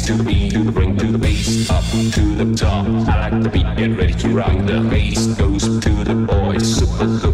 bass, to the beat, to the bring, to the bass, up to the top. I like the beat, get ready to rock. The bass goes to the boys, super low.